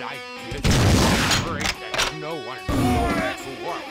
But I didn't worry that no one knew that who was.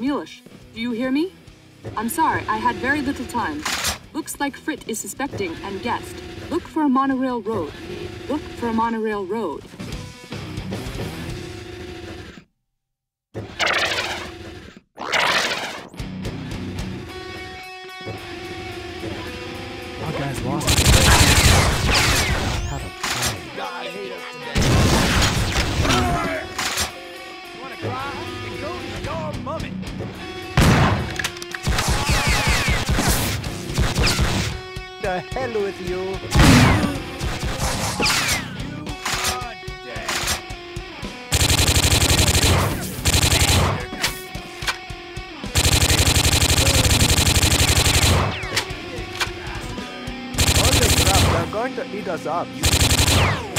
Milosh, do you hear me? I'm sorry, I had very little time. Looks like Fritt is suspecting and guessed. Look for a monorail road. Look for a monorail road. Our guys lost it. Have a plan. God, I hate us today. The hell with you. You are dead. On the crap, they're going to eat us up.